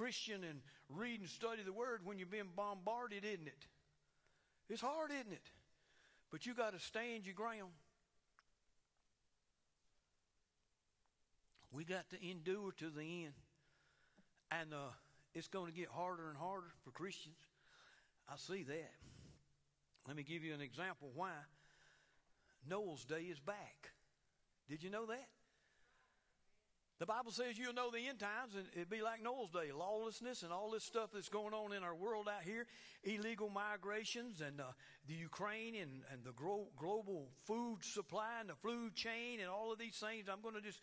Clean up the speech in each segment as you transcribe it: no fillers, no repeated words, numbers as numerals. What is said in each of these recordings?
Christian and read and study the Word when you're being bombarded, isn't it? It's hard, isn't it? But you got to stand your ground. We got to endure to the end. And it's going to get harder and harder for Christians. I see that. Let me give you an example why Noah's day is back. Did you know that? The Bible says you'll know the end times, and it'd be like Noah's day, lawlessness and all this stuff that's going on in our world out here, illegal migrations and the Ukraine and the global food supply and the food chain and all of these things. I'm going to just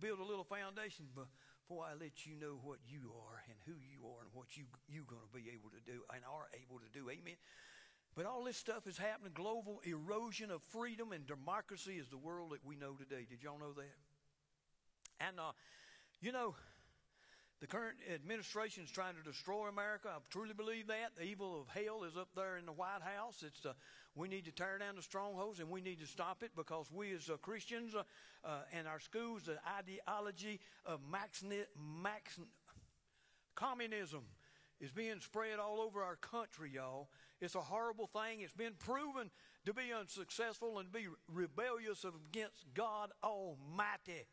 build a little foundation before I let you know what you are and who you are and what you're going to be able to do and are able to do. Amen. But all this stuff is happening. Global erosion of freedom and democracy is the world that we know today. Did y'all know that? And, you know, the current administration is trying to destroy America. I truly believe that. The evil of hell is up there in the White House. We need to tear down the strongholds, and we need to stop it, because we as Christians and our schools, the ideology of communism is being spread all over our country, y'all. It's a horrible thing. It's been proven to be unsuccessful and be rebellious against God Almighty.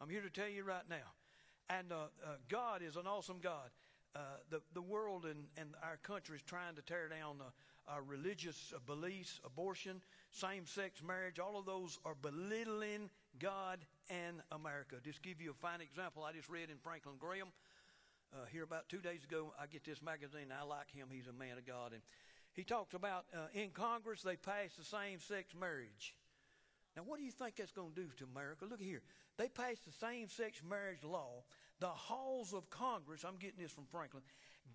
I'm here to tell you right now. And God is an awesome God. The world and our country is trying to tear down our religious beliefs, abortion, same-sex marriage. All of those are belittling God and America. Just give you a fine example. I just read in Franklin Graham here about 2 days ago. I get this magazine. I like him. He's a man of God. And he talks about in Congress they passed the same-sex marriage. Now, what do you think that's going to do to America? Look here. They passed the same-sex marriage law. The halls of Congress, I'm getting this from Franklin,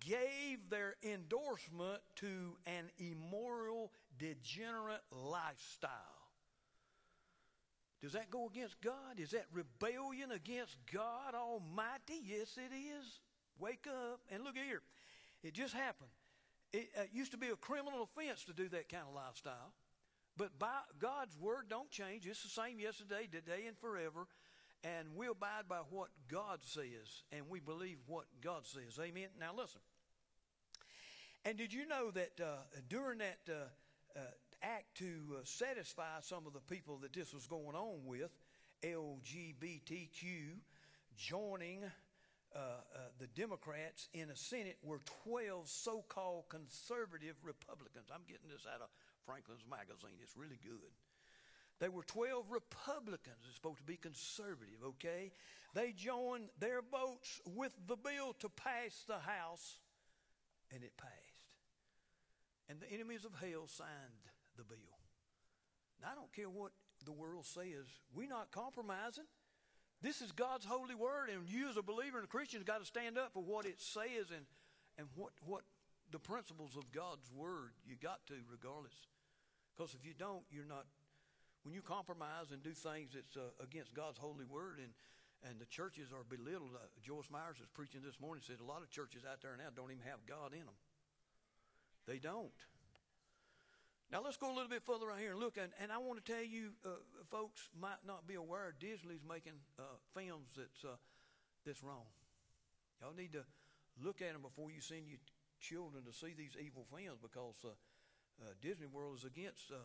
gave their endorsement to an immoral, degenerate lifestyle. Does that go against God? Is that rebellion against God Almighty? Yes, it is. Wake up. And look here. It just happened. It used to be a criminal offense to do that kind of lifestyle. But by God's word don't change. It's the same yesterday, today, and forever. And we abide by what God says. And we believe what God says. Amen? Now listen. And did you know that during that act to satisfy some of the people that this was going on with, LGBTQ, joining the Democrats in the Senate were 12 so-called conservative Republicans. I'm getting this out of Franklin's magazine. It's really good. They were 12 Republicans. It's supposed to be conservative, okay? They joined their votes with the bill to pass the House, and it passed. And the enemies of hell signed the bill. Now, I don't care what the world says. We're not compromising. This is God's holy word, and you as a believer and a Christian have got to stand up for what it says and what the principles of God's word. You got to, regardless. Because if you don't, you're not. When you compromise and do things that's against God's holy word, and the churches are belittled. Joyce Myers was preaching this morning, said a lot of churches out there now don't even have God in them. They don't. Now let's go a little bit further right here and look. And I want to tell you, folks might not be aware, Disney's making films that's wrong. Y'all need to look at them before you send your children to see these evil films, because Disney World is against a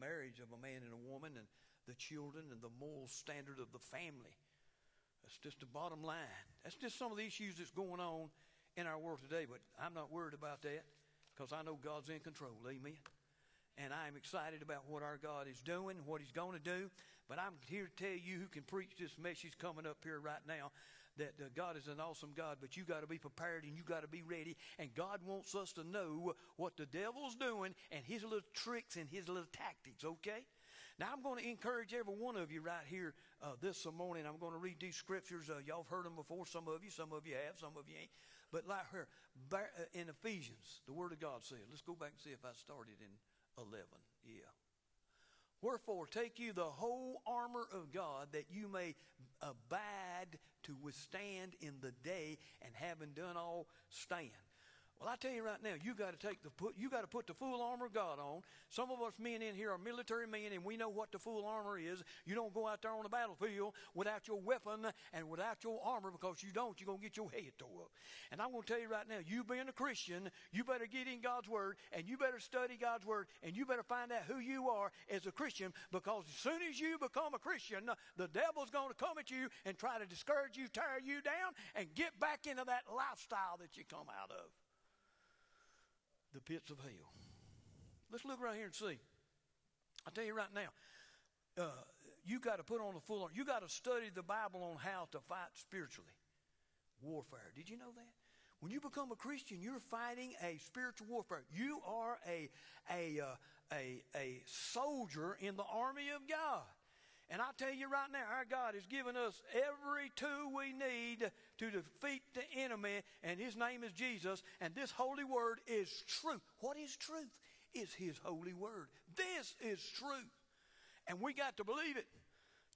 marriage of a man and a woman and the children and the moral standard of the family. That's just the bottom line. That's just some of the issues that's going on in our world today, but I'm not worried about that, because I know God's in control. Amen. And I am excited about what our God is doing, what he's going to do. But I'm here to tell you who can preach this message coming up here right now, that God is an awesome God, but you got to be prepared and you got to be ready. And God wants us to know what the devil's doing and his little tricks and his little tactics, okay? Now, I'm going to encourage every one of you right here this morning. I'm going to read these scriptures. Y'all have heard them before, some of you have, some of you ain't. But like her, in Ephesians, the word of God said, let's go back and see if I started in 11. Yeah. Wherefore, take you the whole armor of God, that you may abide to withstand in the day, and having done all, stand. Well, I tell you right now, you got to put the full armor of God on. Some of us men in here are military men, and we know what the full armor is. You don't go out there on the battlefield without your weapon and without your armor, because you don't, you're going to get your head tore up. And I'm going to tell you right now, you being a Christian, you better get in God's Word, and you better study God's Word, and you better find out who you are as a Christian, because as soon as you become a Christian, the devil's going to come at you and try to discourage you, tear you down, and get back into that lifestyle that you come out of. The pits of hell. Let's look right here and see. I tell you right now, you got to put on the full armor. You got to study the Bible on how to fight spiritually. Warfare. Did you know that? When you become a Christian, you're fighting a spiritual warfare. You are a soldier in the army of God. And I tell you right now, our God has given us every tool we need to defeat the enemy, and his name is Jesus, and this holy word is truth. What is truth? It's his holy word. This is truth. And we got to believe it.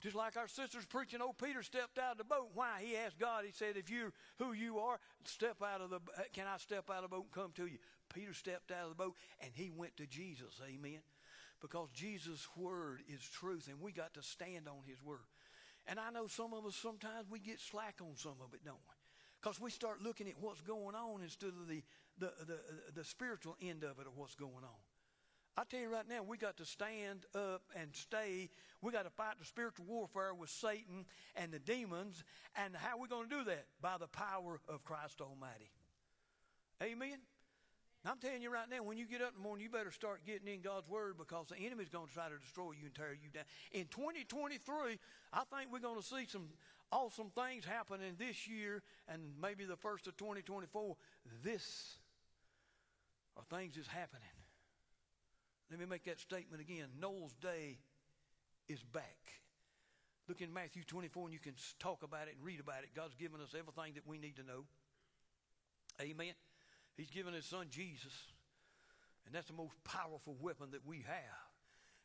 Just like our sisters preaching, old Peter stepped out of the boat. Why? He asked God, he said, if you're who you are, can I step out of the boat and come to you? Peter stepped out of the boat, and he went to Jesus. Amen. Because Jesus' word is truth, and we got to stand on his word. And I know some of us, sometimes we get slack on some of it, don't we? Because we start looking at what's going on instead of the spiritual end of it, or what's going on. I tell you right now, we got to stand up and stay. We got to fight the spiritual warfare with Satan and the demons. And how are we going to do that? By the power of Christ Almighty. Amen. I'm telling you right now, when you get up in the morning, you better start getting in God's Word, because the enemy's going to try to destroy you and tear you down. In 2023, I think we're going to see some awesome things happening this year, and maybe the first of 2024. This are things that's happening. Let me make that statement again. Noah's day is back. Look in Matthew 24, and you can talk about it and read about it. God's given us everything that we need to know. Amen. He's given his son Jesus, and that's the most powerful weapon that we have.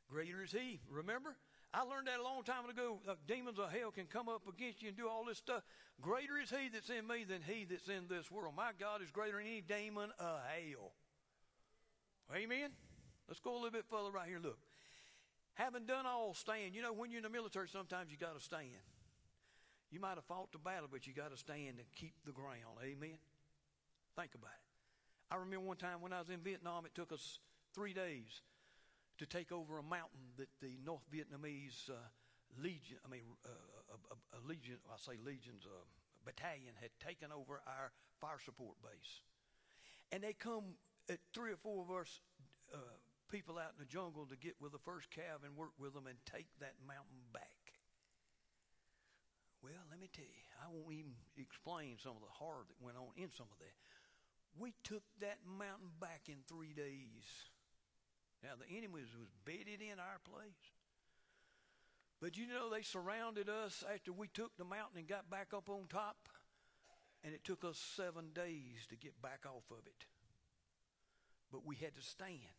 Greater is he. Remember, I learned that a long time ago. Demons of hell can come up against you and do all this stuff. Greater is he that's in me than he that's in this world. My God is greater than any demon of hell. Amen? Let's go a little bit further right here. Look, having done all, stand. You know, when you're in the military, sometimes you got to stand. You might have fought the battle, but you got to stand and keep the ground. Amen? Think about it. I remember one time when I was in Vietnam, it took us 3 days to take over a mountain that the North Vietnamese battalion had taken over our fire support base. And they come at 3 or 4 of us people out in the jungle to get with the first cav and work with them and take that mountain back. Well, let me tell you, I won't even explain some of the horror that went on in some of that. We took that mountain back in 3 days. Now, the enemy was bedded in our place. But you know, they surrounded us after we took the mountain and got back up on top. And it took us 7 days to get back off of it. But we had to stand.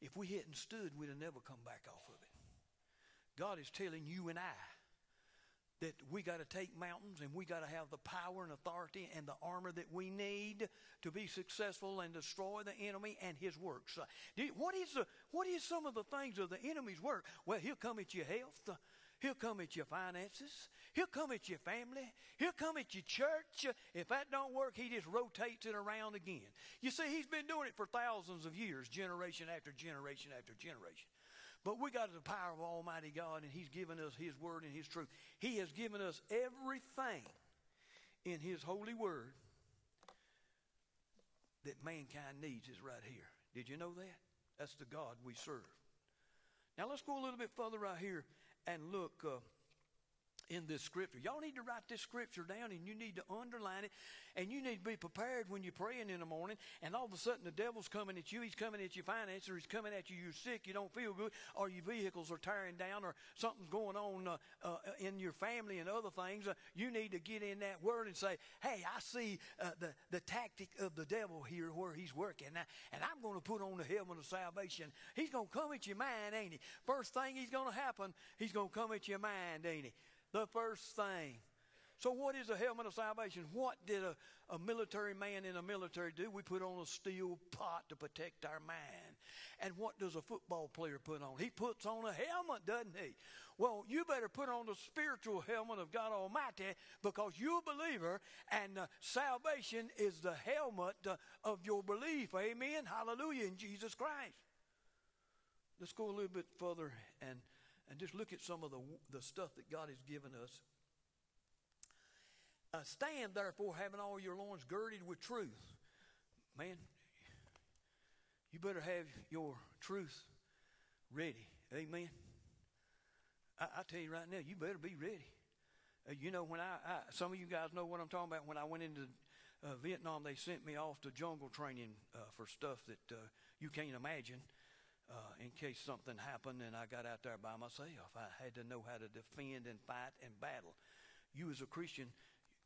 If we hadn't stood, we'd have never come back off of it. God is telling you and I that we got to take mountains, and we got to have the power and authority and the armor that we need to be successful and destroy the enemy and his works. What is some of the things of the enemy's work? Well, he'll come at your health. He'll come at your finances. He'll come at your family. He'll come at your church. If that don't work, he just rotates it around again. You see, he's been doing it for thousands of years, generation after generation after generation. But we got the power of Almighty God, and he's given us his word and his truth. He has given us everything in his holy word that mankind needs is right here. Did you know that? That's the God we serve. Now let's go a little bit further right here and look in this scripture. Y'all need to write this scripture down, and you need to underline it, and you need to be prepared when you're praying in the morning, and all of a sudden the devil's coming at you. He's coming at your finances, or he's coming at you, you're sick, you don't feel good, or your vehicles are tearing down, or something's going on in your family and other things. You need to get in that word and say, hey, I see the tactic of the devil here where he's working, and I'm going to put on the helmet of salvation. He's going to come at your mind, ain't he? First thing he's going to happen, he's going to come at your mind, ain't he? The first thing. So what is a helmet of salvation? What did a military man in a military do? We put on a steel pot to protect our mind. And what does a football player put on? He puts on a helmet, doesn't he? Well, you better put on the spiritual helmet of God Almighty, because you're a believer, and salvation is the helmet of your belief. Amen? Hallelujah, in Jesus Christ. Let's go a little bit further and just look at some of the stuff that God has given us. Stand, therefore, having all your loins girded with truth. Man, you better have your truth ready. Amen. I tell you right now, you better be ready. You know, when some of you guys know what I'm talking about. When I went into Vietnam, they sent me off to jungle training for stuff that you can't imagine. In case something happened and I got out there by myself, I had to know how to defend and fight and battle. You as a Christian,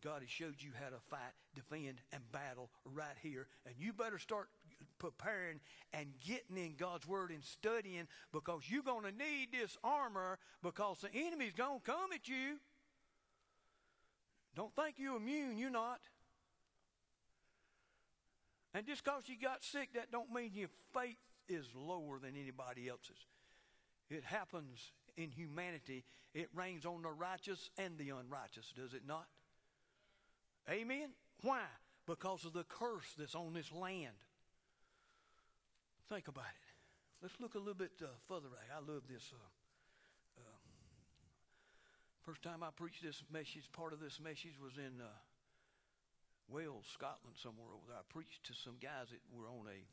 God has showed you how to fight, defend, and battle right here. And you better start preparing and getting in God's Word and studying, because you're going to need this armor, because the enemy's going to come at you. Don't think you're immune. You're not. And just because you got sick, that don't mean your faith is lower than anybody else's. It happens in humanity. It rains on the righteous and the unrighteous, does it not? Amen? Why? Because of the curse that's on this land. Think about it. Let's look a little bit further. I love this. First time I preached this message, part of this message was in Wales, Scotland, somewhere over there. I preached to some guys that were on a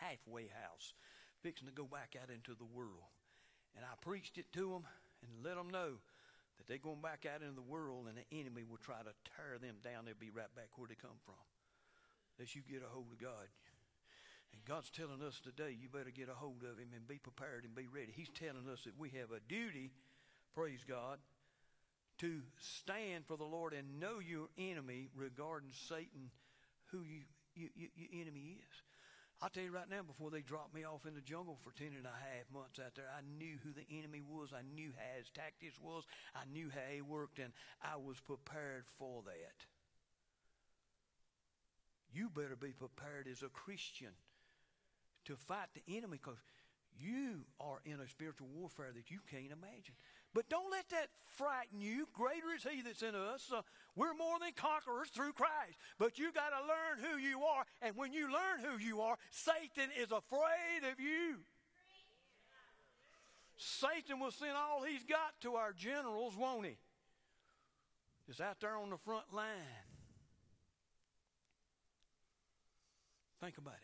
halfway house, fixing to go back out into the world. And I preached it to them and let them know that they're going back out into the world, and the enemy will try to tear them down. They'll be right back where they come from, unless you get a hold of God. And God's telling us today, you better get a hold of Him and be prepared and be ready. He's telling us that we have a duty, praise God, to stand for the Lord and know your enemy regarding Satan, who your enemy is. I'll tell you right now, before they dropped me off in the jungle for 10.5 months out there, I knew who the enemy was. I knew how his tactics was. I knew how he worked, and I was prepared for that. You better be prepared as a Christian to fight the enemy, because you are in a spiritual warfare that you can't imagine. But don't let that frighten you. Greater is He that's in us. We're more than conquerors through Christ. But you got to learn who you are. And when you learn who you are, Satan is afraid of you. Satan will send all he's got to our generals, won't he? Just out there on the front line. Think about it.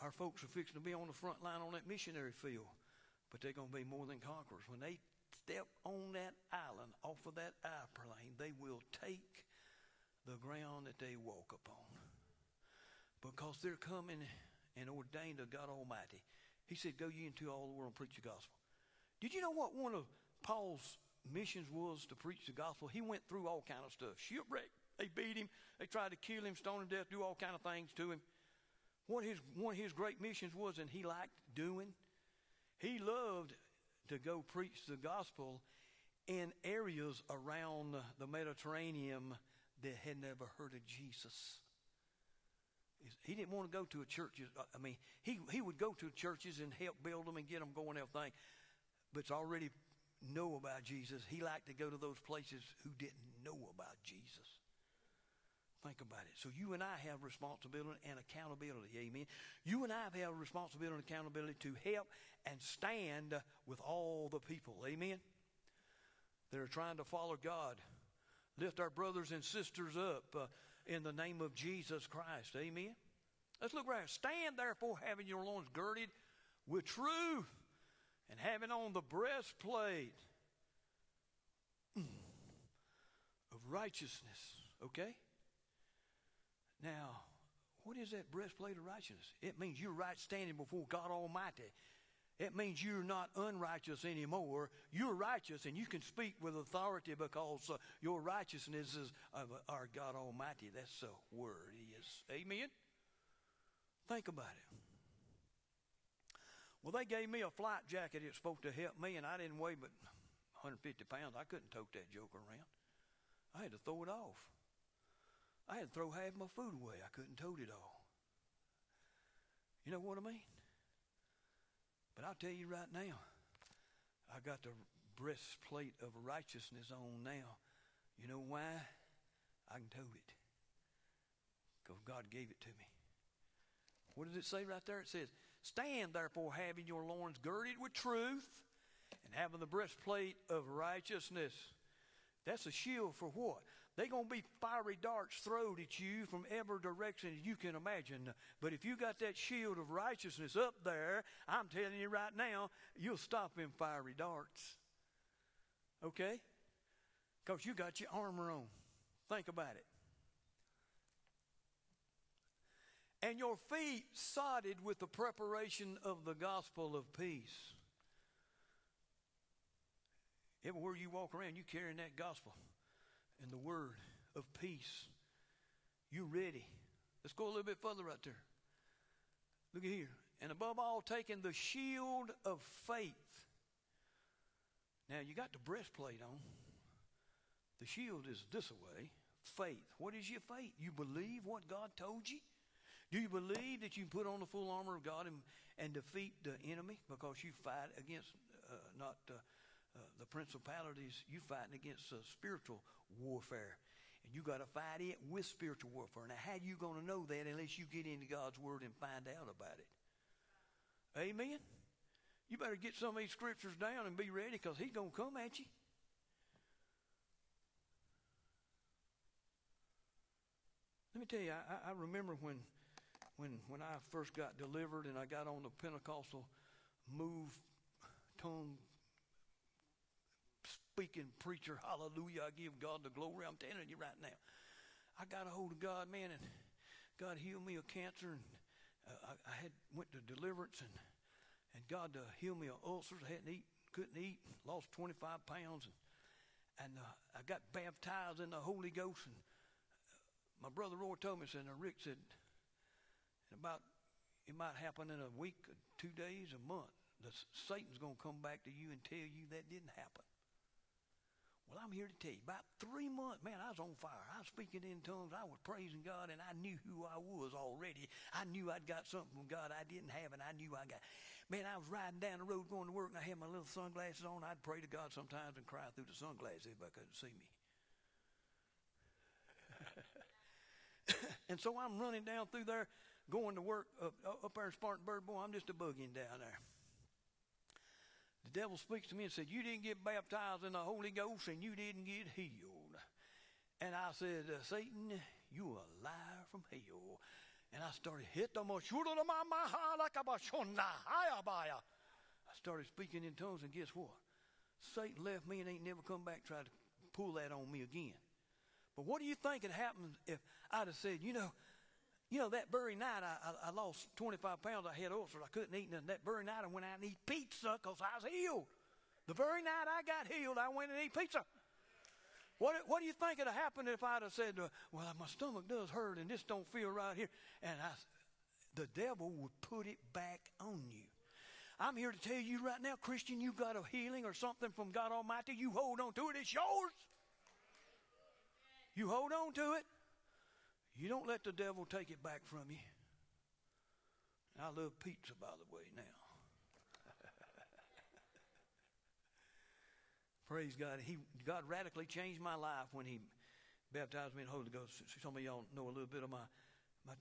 Our folks are fixing to be on the front line on that missionary field, but they're going to be more than conquerors. When they step on that island, off of that airplane, they will take the ground that they walk upon, because they're coming and ordained of God Almighty. He said, go ye into all the world and preach the gospel. Did you know what one of Paul's missions was to preach the gospel? He went through all kind of stuff. Shipwreck. They beat him. They tried to kill him, stone him to death, do all kind of things to him. One of his great missions was, and he liked doing, he loved to go preach the gospel in areas around the Mediterranean that had never heard of Jesus. He didn't want to go to a church. I mean, he would go to churches and help build them and get them going and everything, but already know about Jesus. He liked to go to those places who didn't know about Jesus. Think about it. So you and I have responsibility and accountability. Amen. You and I have responsibility and accountability to help and stand with all the people. Amen. They're trying to follow God. Lift our brothers and sisters up in the name of Jesus Christ. Amen. Let's look right here. Stand therefore, having your loins girded with truth, and having on the breastplate of righteousness. Okay? Now, what is that breastplate of righteousness? It means you're right standing before God Almighty. It means you're not unrighteous anymore. You're righteous, and you can speak with authority, because your righteousness is of our God Almighty. That's the word. Yes. Amen? Think about it. Well, they gave me a flight jacket. It was supposed to help me, and I didn't weigh but 150 pounds. I couldn't tote that joker around. I had to throw it off. I had to throw half my food away. I couldn't tote it all. You know what I mean? But I'll tell you right now, I got the breastplate of righteousness on now. You know why? I can tote it. Because God gave it to me. What does it say right there? It says, "Stand therefore, having your loins girded with truth, and having the breastplate of righteousness." That's a shield for what? They're going to be fiery darts thrown at you from every direction you can imagine. But if you got that shield of righteousness up there, I'm telling you right now, you'll stop them fiery darts. Okay? Because you got your armor on. Think about it. And your feet sodded with the preparation of the gospel of peace. Everywhere you walk around, you're carrying that gospel and the word of peace. You ready. Let's go a little bit further right there. Look at here. And above all, taking the shield of faith. Now, you got the breastplate on. The shield is this way. Faith. What is your faith? You believe what God told you? Do you believe that you can put on the full armor of God and defeat the enemy? Because you fight against the principalities, you fighting against spiritual warfare. And you got to fight it with spiritual warfare. Now, how you going to know that unless you get into God's word and find out about it? Amen? You better get some of these scriptures down and be ready, because he's going to come at you. Let me tell you, I remember when I first got delivered and I got on the Pentecostal move, tongue, speaking preacher, hallelujah, I give God the glory. I'm telling you right now, I got a hold of God, man, and God healed me of cancer, and I had went to deliverance, and God healed me of ulcers. I hadn't eaten, couldn't eat, lost 25 pounds, and I got baptized in the Holy Ghost. And my brother Roy told me, said, now Rick said, it might happen in a week, 2 days, a month. Satan's going to come back to you and tell you that didn't happen. Well, I'm here to tell you, about 3 months, man, I was on fire. I was speaking in tongues. I was praising God, and I knew who I was already. I knew I'd got something from God I didn't have, and I knew I got. Man, I was riding down the road going to work, and I had my little sunglasses on. I'd pray to God sometimes and cry through the sunglasses if I couldn't see me. And so I'm running down through there, going to work up there in Spartanburg. Boy, I'm just a bugging down there. The devil speaks to me and said, you didn't get baptized in the Holy Ghost and you didn't get healed. And I said, Satan, you are a liar from hell. And I started, I started speaking in tongues, and guess what? Satan left me and ain't never come back and tried to pull that on me again. But what do you think had happened if I'd have said, you know, that very night I lost 25 pounds. I had ulcers. I couldn't eat nothing. That very night I went out and eat pizza because I was healed. The very night I got healed, I went and ate pizza. What do you think would have happened if I'd have said, well, my stomach does hurt and this don't feel right here? And the devil would put it back on you. I'm here to tell you right now, Christian, you got a healing or something from God Almighty. You hold on to it. It's yours. You hold on to it. You don't let the devil take it back from you. I love pizza, by the way, now. Praise God. God radically changed my life when he baptized me in the Holy Ghost. Some of y'all know a little bit of my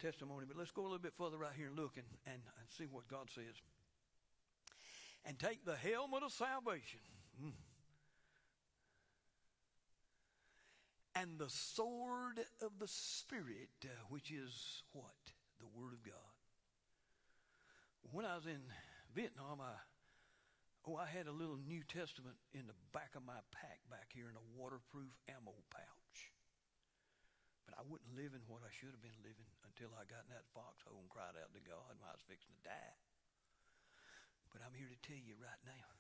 testimony, but let's go a little bit further right here and look and see what God says. And take the helmet of salvation. And the sword of the Spirit, which is what? The Word of God. When I was in Vietnam, I had a little New Testament in the back of my pack back here in a waterproof ammo pouch. But I wasn't living what I should have been living until I got in that foxhole and cried out to God when I was fixing to die. But I'm here to tell you right now,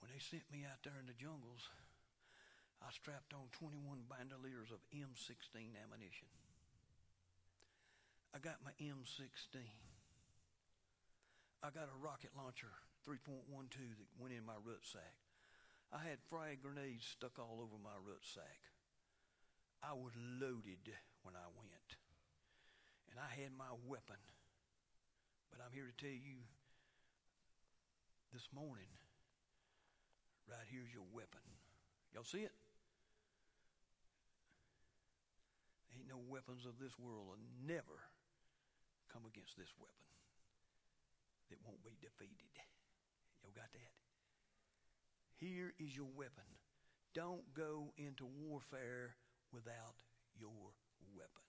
when they sent me out there in the jungles, I strapped on 21 bandoliers of M16 ammunition. I got my M16. I got a rocket launcher, 3.12, that went in my rucksack. I had frag grenades stuck all over my rucksack. I was loaded when I went. And I had my weapon. But I'm here to tell you this morning, right here's your weapon. Y'all see it? Ain't no weapons of this world will never come against this weapon that won't be defeated. Y'all got that? Here is your weapon. Don't go into warfare without your weapon.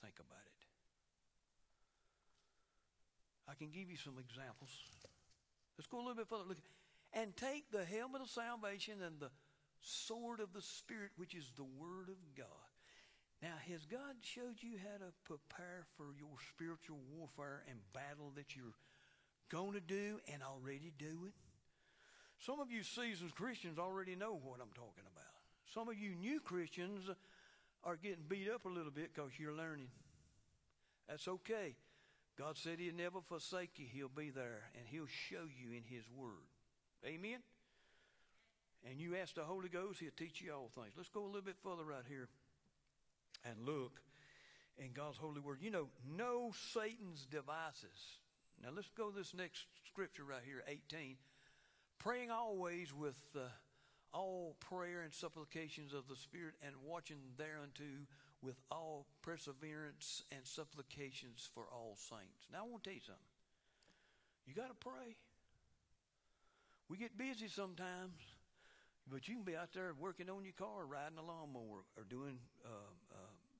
Think about it. I can give you some examples. Let's go a little bit further. Look, and take the helmet of salvation and the sword of the Spirit, which is the Word of God. Now, has God showed you how to prepare for your spiritual warfare and battle that you're going to do and already doing? Some of you seasoned Christians already know what I'm talking about. Some of you new Christians are getting beat up a little bit because you're learning. That's okay. God said he'll never forsake you. He'll be there, and he'll show you in his word. Amen? And you ask the Holy Ghost, he'll teach you all things. Let's go a little bit further right here and look in God's holy word. You know Satan's devices. Now, let's go to this next scripture right here, 18. Praying always with all prayer and supplications of the Spirit, and watching thereunto with all perseverance and supplications for all saints. Now, I want to tell you something. You got to pray. We get busy sometimes, but you can be out there working on your car, riding a lawnmower, or doing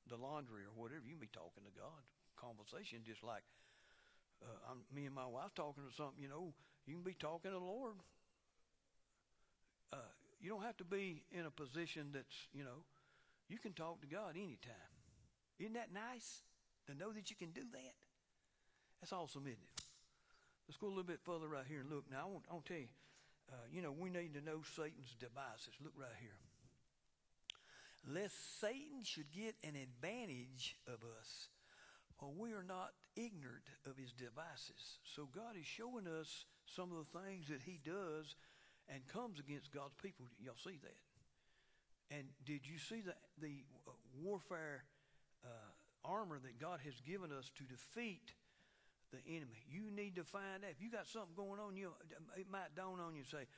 the laundry or whatever. You can be talking to God, conversation, just like me and my wife talking to something. You can be talking to the Lord. You don't have to be in a position that's, you can talk to God anytime. Isn't that nice to know that you can do that? That's awesome, isn't it? Let's go a little bit further right here and look. Now, I want to tell you, we need to know Satan's devices. Look right here. Lest Satan should get an advantage of us, for we are not ignorant of his devices. So God is showing us some of the things that he does and comes against God's people. Y'all see that? And did you see the warfare armor that God has given us to defeat the enemy? You need to find out. If you got something going on, it might dawn on you and say,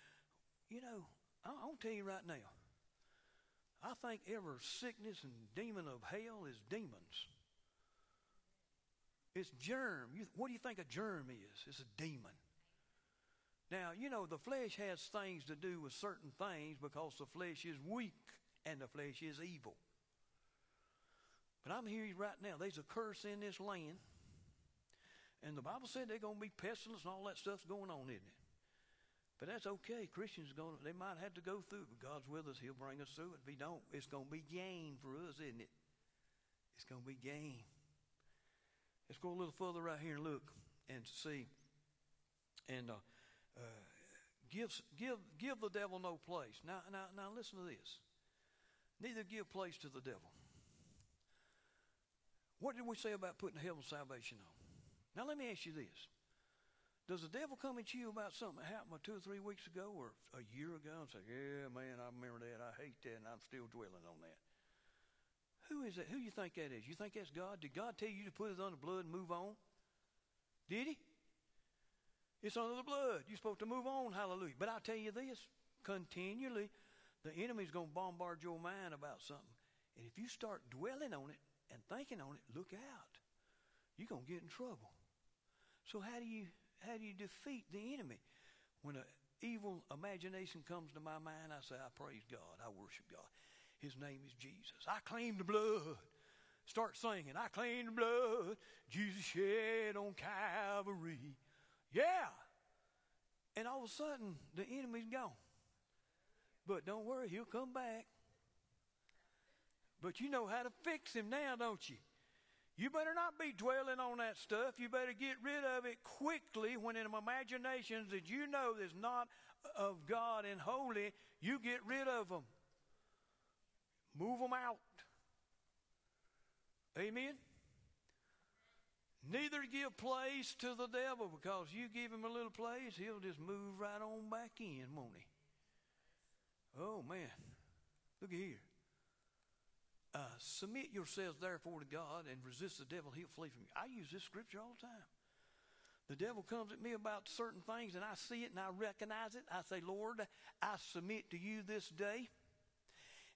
I'll tell you right now, I think every sickness and demon of hell is demons. It's germ. What do you think a germ is? It's a demon. Now, the flesh has things to do with certain things because the flesh is weak and the flesh is evil. But I'm hearing right now, there's a curse in this land. And the Bible said there's going to be pestilence and all that stuff's going on, isn't it? But that's okay. Christians, they might have to go through it, but God's with us. He'll bring us through it. If he don't, it's going to be gain for us, isn't it? It's going to be gain. Let's go a little further right here and look and see. And... give the devil no place. Now listen to this. Neither give place to the devil. What did we say about putting heaven's salvation on? Now let me ask you this. Does the devil come at you about something that happened 2 or 3 weeks ago or a year ago and say, yeah, man, I remember that. I hate that, and I'm still dwelling on that. Who is that? Who you think that is? You think that's God? Did God tell you to put it under blood and move on? Did he? It's under the blood. You're supposed to move on, hallelujah. But I'll tell you this, continually, the enemy's going to bombard your mind about something. And if you start dwelling on it and thinking on it, look out. You're going to get in trouble. So how do you defeat the enemy? When an evil imagination comes to my mind, I say, I praise God. I worship God. His name is Jesus. I claim the blood. Start singing, I claim the blood Jesus shed on Calvary. Yeah. And all of a sudden, the enemy's gone. But don't worry, he'll come back. But you know how to fix him now, don't you? You better not be dwelling on that stuff. You better get rid of it quickly when in imaginations that you know is not of God and holy, you get rid of them. Move them out. Amen? Neither give place to the devil, because you give him a little place, he'll just move right on back in, won't he? Oh, man. Look here. Submit yourselves, therefore, to God, and resist the devil. He'll flee from you. I use this scripture all the time. The devil comes at me about certain things, and I see it, and I recognize it. I say, Lord, I submit to you this day.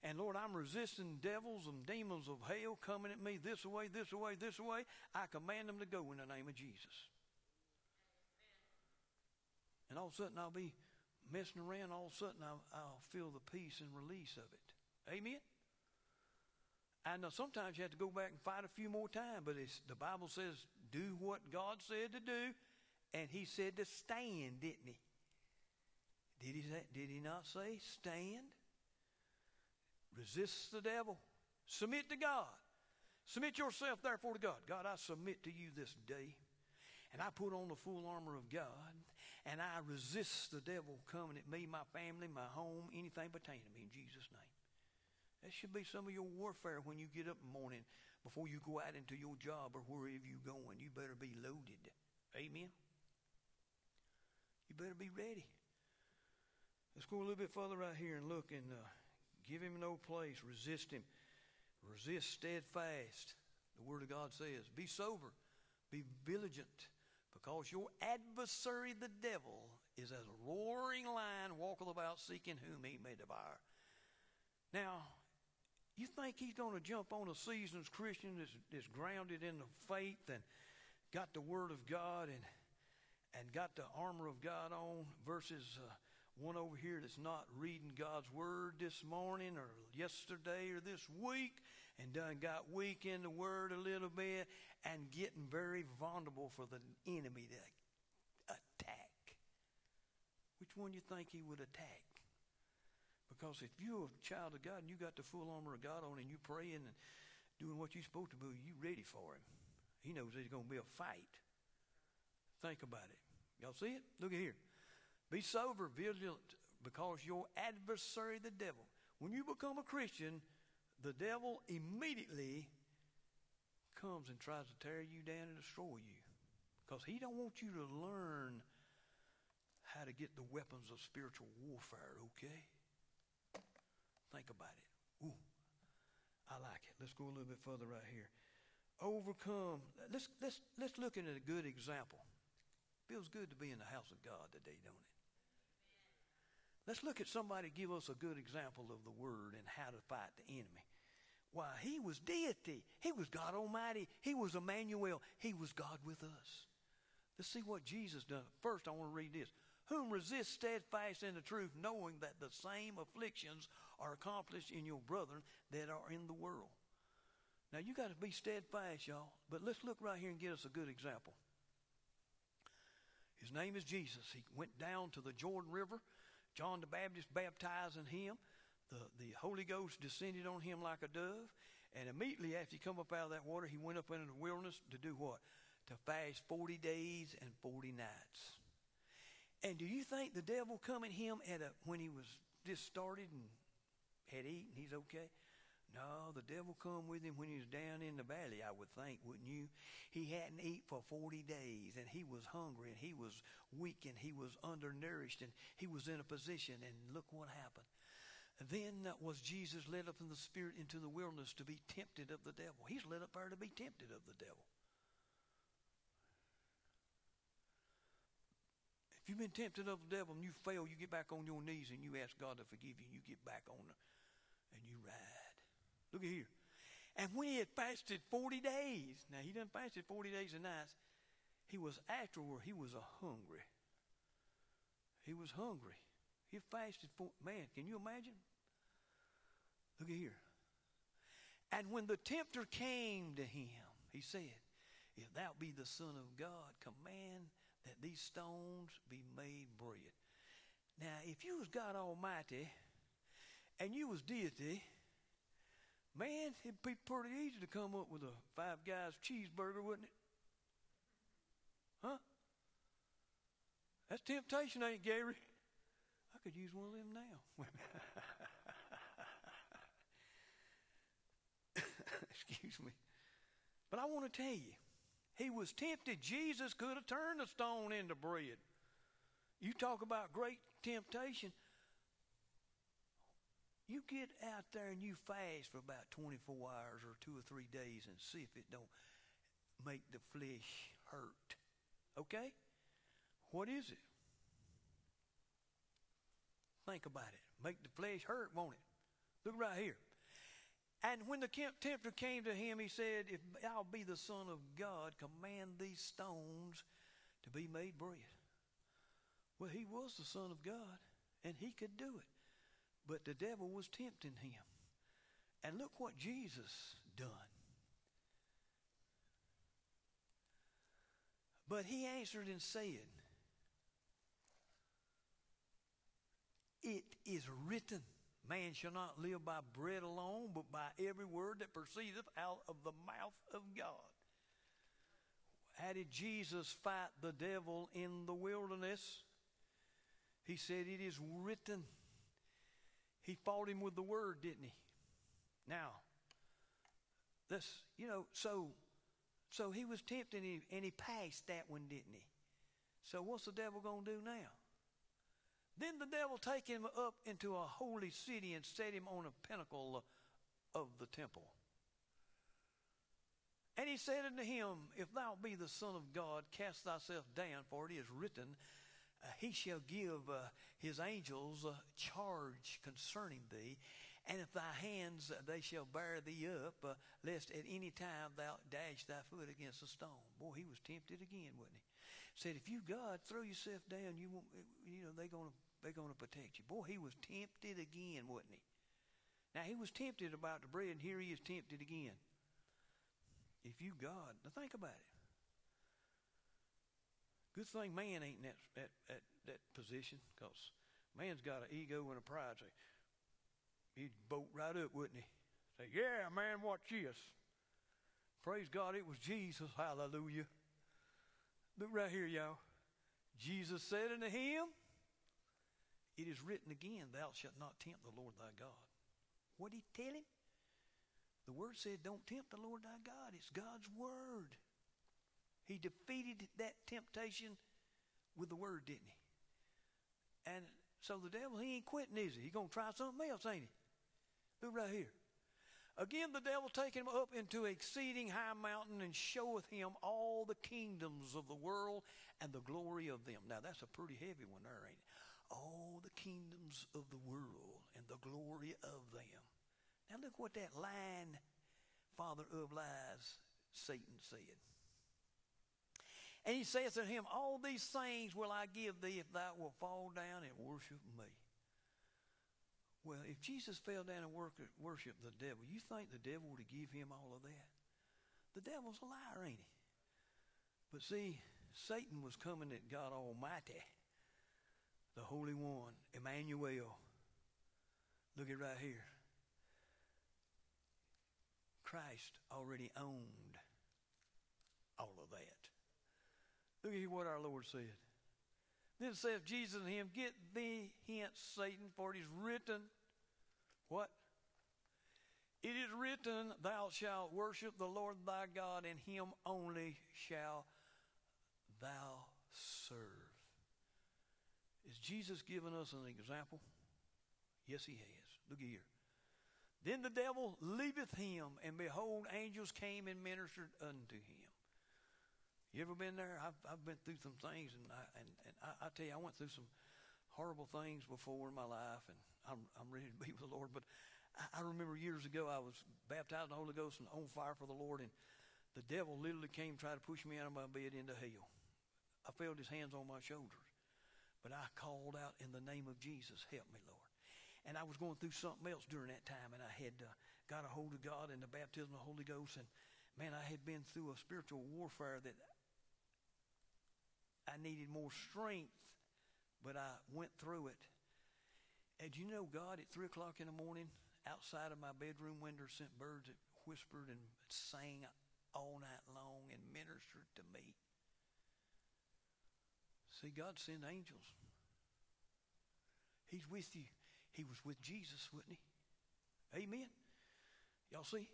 And, Lord, I'm resisting devils and demons of hell coming at me this way, this way, this way. I command them to go in the name of Jesus. And all of a sudden, I'll be messing around. All of a sudden, I'll feel the peace and release of it. Amen? I know sometimes you have to go back and fight a few more times, but the Bible says do what God said to do, and he said to stand, didn't he? Did he not say stand? Resist the devil. Submit to God. Submit yourself, therefore, to God. God, I submit to you this day, and I put on the full armor of God, and I resist the devil coming at me, my family, my home, anything pertaining to me in Jesus' name. That should be some of your warfare when you get up in the morning before you go out into your job or wherever you're going. You better be loaded. Amen? You better be ready. Let's go a little bit further right here and look and give him no place. Resist him. Resist steadfast. The Word of God says, be sober, be vigilant, because your adversary, the devil, is as a roaring lion, walketh about seeking whom he may devour. Now, you think he's going to jump on a seasoned Christian that's grounded in the faith and got the Word of God and got the armor of God on versus one over here that's not reading God's Word this morning or yesterday or this week and done got weak in the Word a little bit and getting very vulnerable for the enemy to attack? Which one do you think he would attack? Because if you're a child of God and you got the full armor of God on and you're praying and doing what you're supposed to do, you're ready for him. He knows there's going to be a fight. Think about it. Y'all see it? Look at here. Be sober, vigilant, because your adversary, the devil. When you become a Christian, the devil immediately comes and tries to tear you down and destroy you. Because he don't want you to learn how to get the weapons of spiritual warfare, okay? Think about it. Ooh, I like it. Let's go a little bit further right here. Overcome. Let's look at a good example. Feels good to be in the house of God today, don't it? Let's look at somebody give us a good example of the Word and how to fight the enemy. Why, he was deity. He was God Almighty. He was Emmanuel. He was God with us. Let's see what Jesus done. First, I want to read this. Whom resist steadfast in the truth, knowing that the same afflictions are accomplished in your brethren that are in the world. Now, you got to be steadfast, y'all. But let's look right here and get us a good example. His name is Jesus. He went down to the Jordan River. John the Baptist baptizing him. The Holy Ghost descended on him like a dove. And immediately after he come up out of that water, he went up into the wilderness to do what? To fast 40 days and 40 nights. And do you think the devil come at him when he was just started and had eaten, he's okay? No, the devil come with him when he was down in the valley, I would think, wouldn't you? He hadn't eaten for 40 days, and he was hungry, and he was weak, and he was undernourished, and he was in a position, and look what happened. Then was Jesus led up in the Spirit into the wilderness to be tempted of the devil. He's led up there to be tempted of the devil. If you've been tempted of the devil and you fail, you get back on your knees and you ask God to forgive you. You get back on and you ride. Look at here. And when he had fasted 40 days. Now, he done fasted 40 days and nights. He was afterward. He was hungry. He was hungry. He fasted for, man, can you imagine? Look at here. And when the tempter came to him, he said, if thou be the Son of God, command that these stones be made bread. Now, if you was God Almighty and you was deity, man, it'd be pretty easy to come up with a Five Guys cheeseburger, wouldn't it? Huh? That's temptation, ain't it, Gary? I could use one of them now. Excuse me. But I want to tell you, He was tempted. Jesus could have turned a stone into bread. You talk about great temptation. You get out there and you fast for about 24 hours or 2 or 3 days and see if it don't make the flesh hurt. Okay? What is it? Think about it. Make the flesh hurt, won't it? Look right here. And when the tempter came to him, he said, "If thou be the Son of God, command these stones to be made bread." Well, he was the Son of God, and he could do it. But the devil was tempting him. And look what Jesus done. But he answered and said, "It is written, man shall not live by bread alone, but by every word that proceedeth out of the mouth of God." How did Jesus fight the devil in the wilderness? He said, "It is written." He fought him with the word, didn't he? Now, this, so he was tempting him, and he passed that one, didn't he? So what's the devil going to do now? Then the devil take him up into a holy city and set him on a pinnacle of the temple. And he said unto him, "If thou be the Son of God, cast thyself down, for it is written, he shall give his angels charge concerning thee, and if thy hands they shall bear thee up, lest at any time thou dash thy foot against a stone." Boy, he was tempted again, wasn't he? Said, "If you God, throw yourself down, you won't, they're gonna protect you." Boy, he was tempted again, wasn't he? Now he was tempted about the bread, and here he is tempted again. If you God, now think about it. Good thing man ain't in that position, because man's got an ego and a pride. Say, he'd bolt right up, wouldn't he? Say, "Yeah, man, watch this. Praise God, it was Jesus. Hallelujah." Look right here, y'all. Jesus said unto him, "It is written again, thou shalt not tempt the Lord thy God." What did he tell him? The word said, don't tempt the Lord thy God. It's God's word. He defeated that temptation with the word, didn't he? And so the devil, he ain't quitting, is he? He's going to try something else, ain't he? Look right here. Again, the devil taketh him up into an exceeding high mountain, and showeth him all the kingdoms of the world and the glory of them. Now, that's a pretty heavy one there, ain't it? All the kingdoms of the world and the glory of them. Now, look what that lying father of lies, Satan, said. And he saith unto him, "All these things will I give thee if thou wilt fall down and worship me." Well, if Jesus fell down and worshiped the devil, you think the devil would have give him all of that? The devil's a liar, ain't he? But see, Satan was coming at God Almighty, the Holy One, Emmanuel. Look at right here. Christ already owned all of that. Look at what our Lord said. Then saith Jesus unto him, "Get thee hence, Satan, for it is written," what? "It is written, thou shalt worship the Lord thy God, and him only shall thou serve." Is Jesus giving us an example? Yes, he has. Look here. Then the devil leaveth him, and behold, angels came and ministered unto him. You ever been there? I've been through some things, and I tell you, I went through some horrible things before in my life, and I'm ready to be with the Lord. But I remember years ago, I was baptized in the Holy Ghost and on fire for the Lord, and the devil literally came and tried to push me out of my bed into hell. I felt his hands on my shoulders, but I called out in the name of Jesus, "Help me, Lord." And I was going through something else during that time, and I had got a hold of God and the baptism of the Holy Ghost, and man, I had been through a spiritual warfare that I needed more strength, but I went through it. And you know, God at 3 o'clock in the morning, outside of my bedroom window, sent birds that whispered and sang all night long and ministered to me. See, God sent angels. He's with you. He was with Jesus, wasn't he? Amen. Y'all see?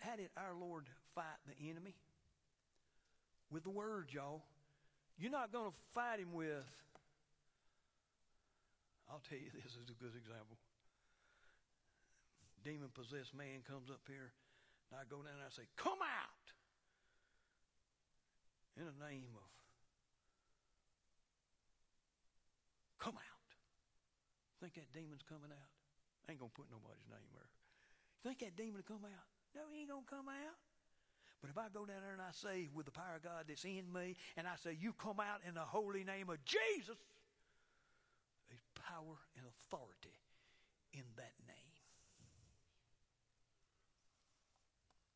How did our Lord fight the enemy? with the word, y'all. You're not going to fight him with, I'll tell you, this is a good example. Demon-possessed man comes up here, and I go down and I say, come out! In the name of, come out. Think that demon's coming out? I ain't going to put nobody's name there. Think that demon will come out? No, he ain't going to come out. But if I go down there and I say, with the power of God that's in me, and I say, you come out in the holy name of Jesus, there's power and authority in that name.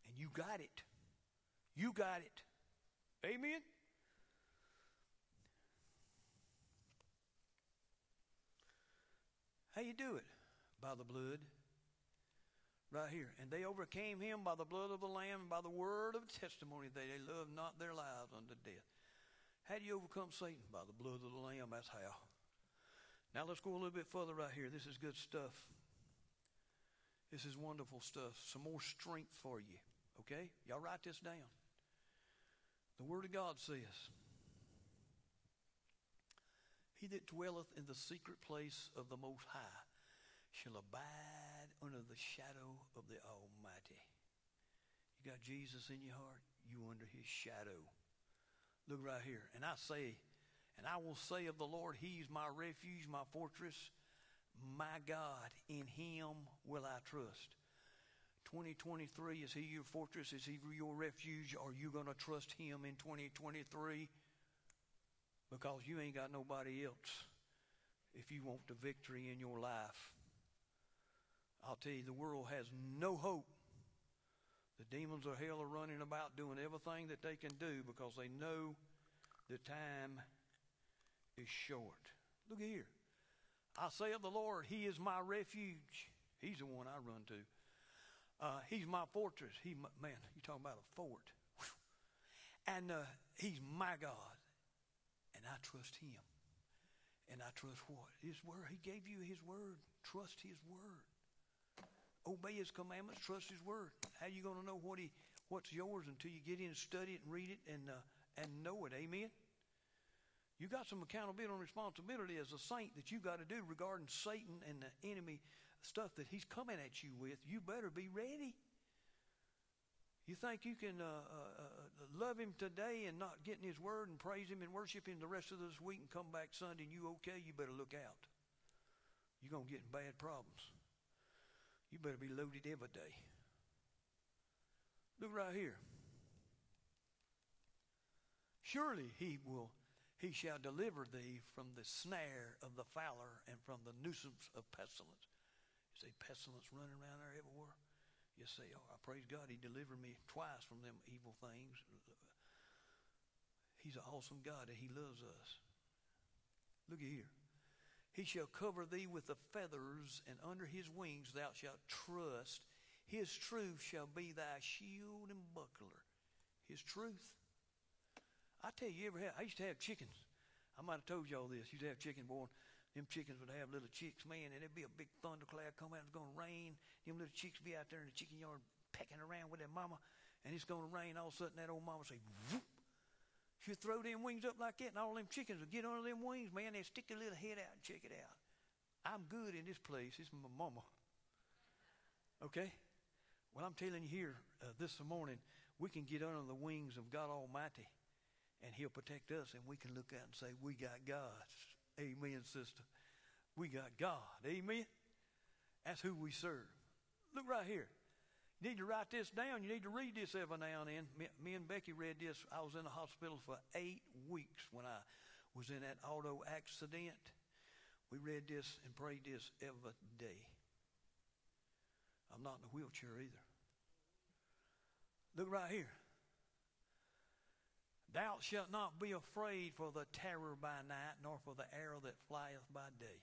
And you got it. You got it. Amen? How you do it? By the blood. Right here. And they overcame him by the blood of the Lamb and by the word of testimony that they loved not their lives unto death. How do you overcome Satan? By the blood of the Lamb. That's how. Now let's go a little bit further right here. This is good stuff. This is wonderful stuff. Some more strength for you. Okay? Y'all write this down. The word of God says, he that dwelleth in the secret place of the Most High shall abide under the shadow of the Almighty. You got Jesus in your heart, you under his shadow. Look right here. And I say, and I will say of the Lord, he is my refuge, my fortress, my God. In him will I trust. 2023, is he your fortress? Is he your refuge? Are you going to trust him in 2023? Because you ain't got nobody else if you want the victory in your life. I'll tell you, the world has no hope. The demons of hell are running about doing everything that they can do because they know the time is short. Look here. I say of the Lord, he is my refuge. He's the one I run to. He's my fortress. Man, you're talking about a fort. And he's my God. And I trust him. And I trust what? His word. He gave you his word. Trust his word. Obey his commandments, trust his word. How you going to know what's yours until you get in and study it and read it and know it? Amen? You got some accountability and responsibility as a saint that you got to do regarding Satan and the enemy stuff that he's coming at you with. You better be ready. You think you can love him today and not get in his word and praise him and worship him the rest of this week and come back Sunday and you okay? You better look out. You're going to get in bad problems. You better be loaded every day. Look right here. Surely he shall deliver thee from the snare of the fowler and from the nuisance of pestilence. You see pestilence running around there everywhere? You say, oh, I praise God, he delivered me twice from them evil things. He's an awesome God and he loves us. Look at here. He shall cover thee with the feathers, and under his wings thou shalt trust. His truth shall be thy shield and buckler. His truth. I tell you, I used to have chickens. I might have told you all this. Used to have chicken born. Them chickens would have little chicks, man, and there'd be a big thundercloud come out. It's going to rain. Them little chicks would be out there in the chicken yard pecking around with their mama, and it's going to rain. All of a sudden, that old mama would say, whoop. She'd throw them wings up like that, and all them chickens would get under them wings, man. They'd stick their little head out and check it out. I'm good in this place. It's my mama. Okay? Well, I'm telling you here this morning, we can get under the wings of God Almighty, and he'll protect us, and we can look out and say, we got God. Amen, sister. We got God. Amen? That's who we serve. Look right here. You need to write this down. You need to read this every now and then. Me and Becky read this. I was in the hospital for 8 weeks when I was in that auto accident. We read this and prayed this every day. I'm not in a wheelchair either. Look right here. Thou shalt not be afraid for the terror by night, nor for the arrow that flieth by day.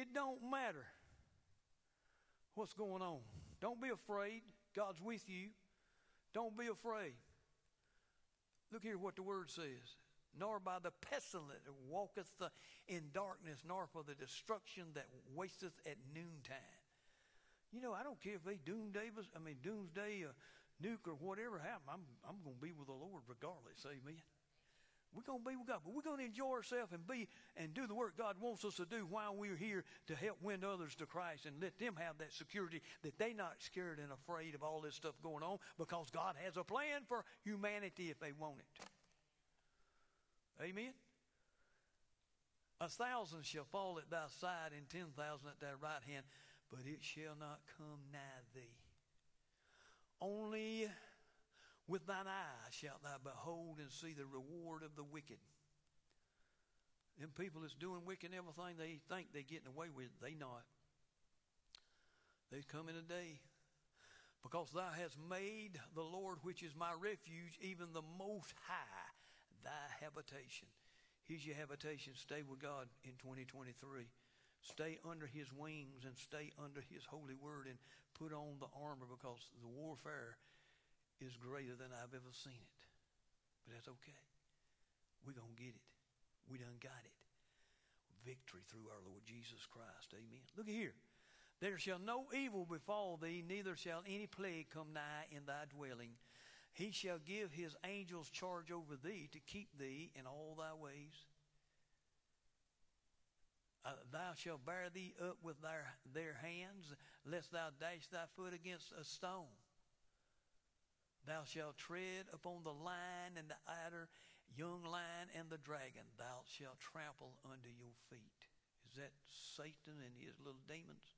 It don't matter what's going on. Don't be afraid. God's with you. Don't be afraid. Look here what the word says. Nor by the pestilence that walketh in darkness, nor for the destruction that wasteth at noontime. You know, I don't care if they doomsday nuke or whatever happens, I'm going to be with the Lord regardless. Amen. We're going to be with God, but we're going to enjoy ourselves and be and do the work God wants us to do while we're here to help win others to Christ and let them have that security that they're not scared and afraid of all this stuff going on, because God has a plan for humanity if they want it. Amen. 1,000 shall fall at thy side and 10,000 at thy right hand, but it shall not come nigh thee. Only with thine eye shalt thou behold and see the reward of the wicked. Them people that's doing wicked and everything, they think they're getting away with it. They not. There's coming a day. Because thou hast made the Lord, which is my refuge, even the Most High, thy habitation. Here's your habitation. Stay with God in 2023. Stay under His wings and stay under His holy word and put on the armor, because the warfare is greater than I've ever seen it. But that's okay. We're going to get it. We done got it. Victory through our Lord Jesus Christ. Amen. Look here. There shall no evil befall thee, neither shall any plague come nigh in thy dwelling. He shall give His angels charge over thee to keep thee in all thy ways. Thou shalt bear thee up with their hands, lest thou dash thy foot against a stone. Thou shalt tread upon the lion and the adder, young lion and the dragon. Thou shalt trample under your feet. Is that Satan and his little demons?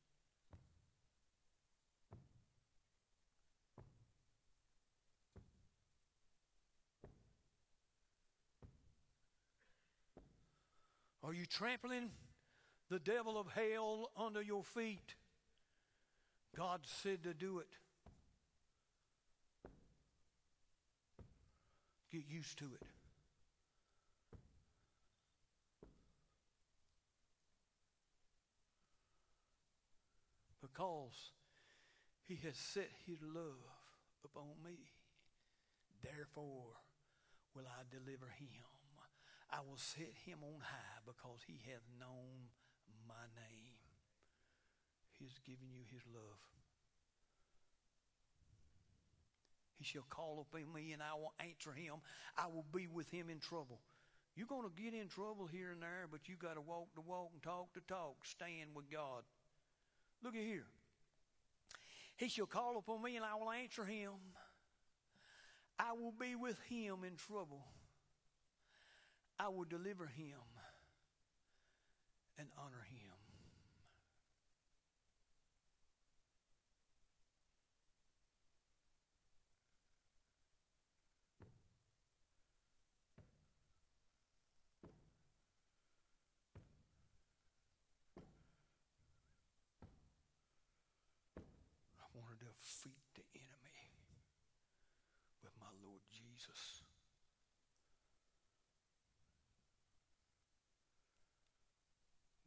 Are you trampling the devil of hell under your feet? God said to do it. Get used to it. Because He has set His love upon me, therefore will I deliver him. I will set him on high, because he hath known my name. He's given you His love. He shall call upon me and I will answer him. I will be with him in trouble. You're going to get in trouble here and there, but you got to walk the walk and talk the talk. Stand with God. Look at here. He shall call upon me and I will answer him. I will be with him in trouble. I will deliver him and honor him. I want to defeat the enemy with my Lord Jesus.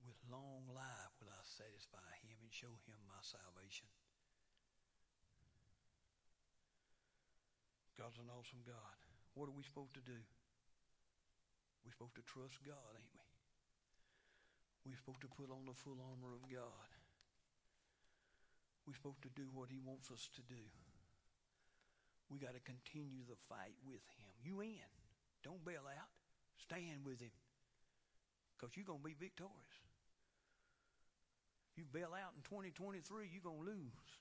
With long life will I satisfy him and show him my salvation. God's an awesome God. What are we supposed to do? We're supposed to trust God, ain't we? We're supposed to put on the full armor of God. We're supposed to do what He wants us to do. We got to continue the fight with Him. You in. Don't bail out. Stand with Him. Because you're going to be victorious. You bail out in 2023, you're going to lose.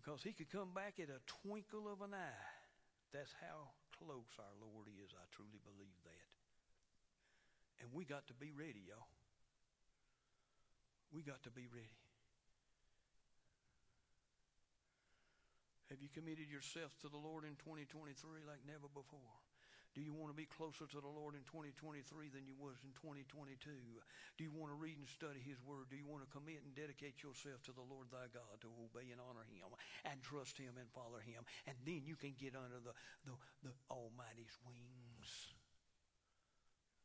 Because He could come back at a twinkle of an eye. That's how close our Lord is. I truly believe that. And we got to be ready, y'all. We got to be ready. Have you committed yourself to the Lord in 2023 like never before? Do you want to be closer to the Lord in 2023 than you was in 2022? Do you want to read and study His word? Do you want to commit and dedicate yourself to the Lord thy God to obey and honor Him and trust Him and follow Him? And then you can get under the Almighty's wings.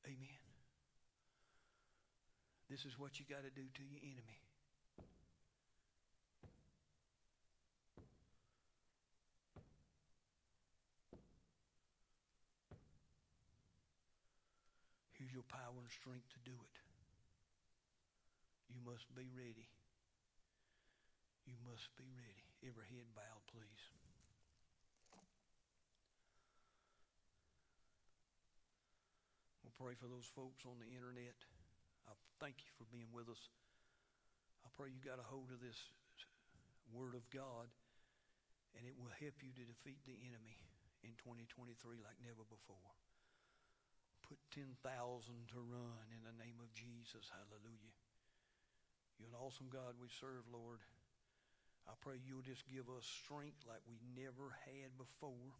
Amen. This is what you got to do to your enemy. Here's your power and strength to do it. You must be ready. You must be ready. Every head bowed, please. We'll pray for those folks on the internet. I thank you for being with us. I pray you got a hold of this word of God, and it will help you to defeat the enemy in 2023 like never before. Put 10,000 to run in the name of Jesus. Hallelujah. You're an awesome God we serve, Lord. I pray you'll just give us strength like we never had before.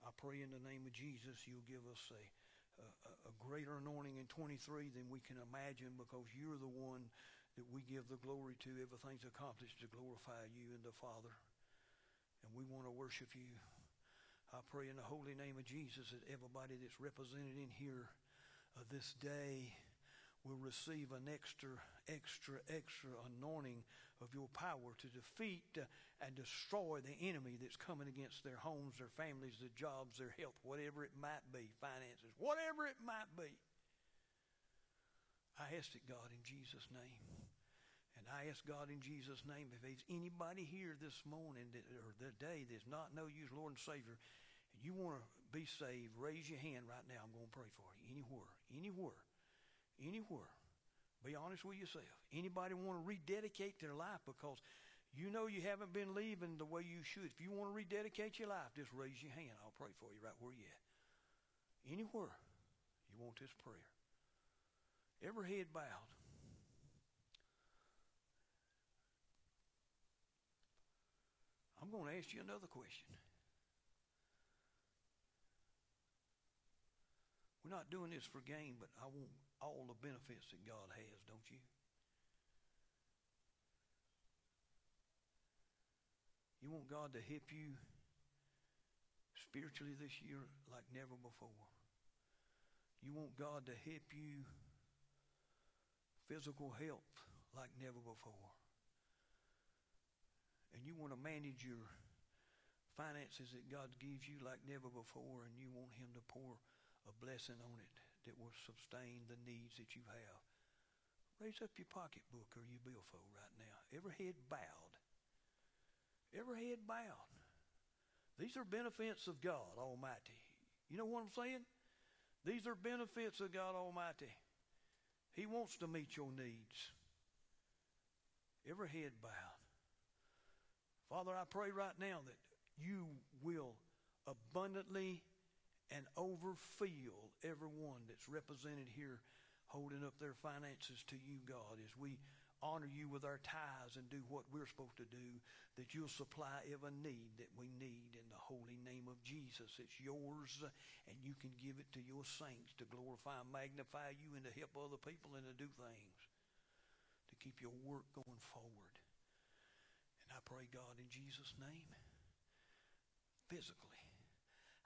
I pray in the name of Jesus you'll give us a greater anointing in 23 than we can imagine, because you're the one that we give the glory to. Everything's accomplished to glorify you and the Father. And we want to worship you. I pray in the holy name of Jesus that everybody that's represented in here this day will receive an extra anointing of your power to defeat and destroy the enemy that's coming against their homes, their families, their jobs, their health, whatever it might be, finances, whatever it might be. I ask it, God, in Jesus' name. And I ask God in Jesus' name, if there's anybody here this morning or the day that's not know you as Lord and Savior, and you want to be saved, raise your hand right now. I'm going to pray for you. Anywhere. Be honest with yourself. Anybody want to rededicate their life because you know you haven't been living the way you should. If you want to rededicate your life, just raise your hand. I'll pray for you right where you're at. Anywhere you want this prayer. Every head bowed. I'm going to ask you another question. We're not doing this for gain, but I want all the benefits that God has, don't you? You want God to help you spiritually this year like never before. You want God to help you physical health like never before. And you want to manage your finances that God gives you like never before, and you want him to pour a blessing on it that will sustain the needs that you have. Raise up your pocketbook or your billfold right now. Every head bowed. Every head bowed. These are benefits of God Almighty. You know what I'm saying? These are benefits of God Almighty. He wants to meet your needs. Every head bowed. Father, I pray right now that you will abundantly and overfill everyone that's represented here holding up their finances to you, God, as we honor you with our tithes and do what we're supposed to do, that you'll supply every need that we need in the holy name of Jesus. It's yours, and you can give it to your saints to glorify and magnify you and to help other people and to do things, to keep your work going forward. And I pray, God, in Jesus' name, physically,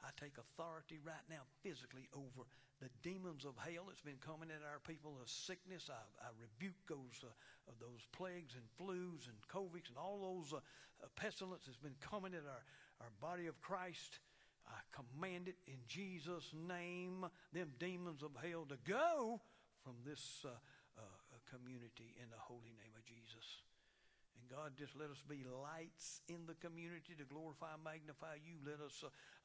I take authority right now physically over the demons of hell that's been coming at our people of sickness. I rebuke those plagues and flus and COVIDs and all those pestilence that's been coming at our body of Christ. I command it in Jesus' name, them demons of hell to go from this community in the holy name of Jesus. And God, just let us be lights in the community to glorify and magnify you. Let us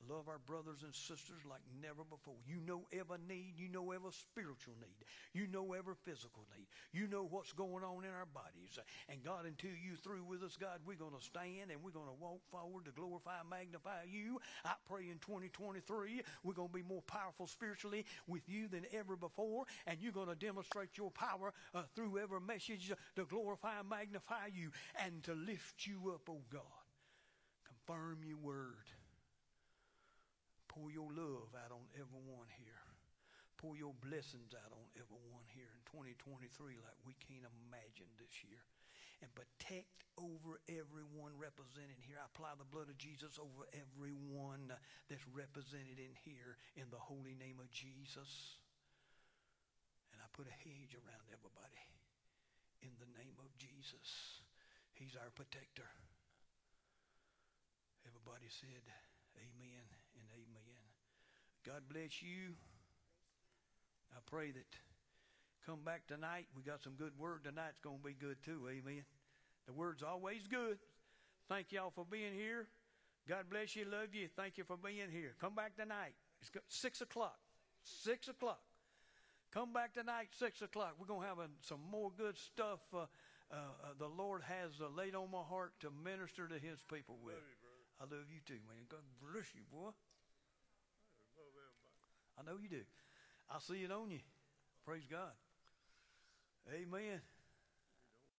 love our brothers and sisters like never before. You know every need. You know every spiritual need. You know every physical need. You know what's going on in our bodies. And God, until you're through with us, God, we're going to stand and we're going to walk forward to glorify and magnify you. I pray in 2023 we're going to be more powerful spiritually with you than ever before. And you're going to demonstrate your power through every message to glorify and magnify you. And to lift you up, oh God. Confirm your word. Pour your love out on everyone here. Pour your blessings out on everyone here in 2023 like we can't imagine this year. And protect over everyone represented here. I apply the blood of Jesus over everyone that's represented in here in the holy name of Jesus. And I put a hedge around everybody in the name of Jesus. He's our protector. Everybody said amen and amen. God bless you. I pray that come back tonight. We got some good word. Tonight's going to be good too. Amen. The word's always good. Thank y'all for being here. God bless you. Love you. Thank you for being here. Come back tonight. It's 6 o'clock. 6 o'clock. Come back tonight, 6 o'clock. We're going to have some more good stuff the Lord has laid on my heart to minister to his people with. I love you too, man. God bless you, boy. I know you do. I'll see it on you. Praise God. Amen.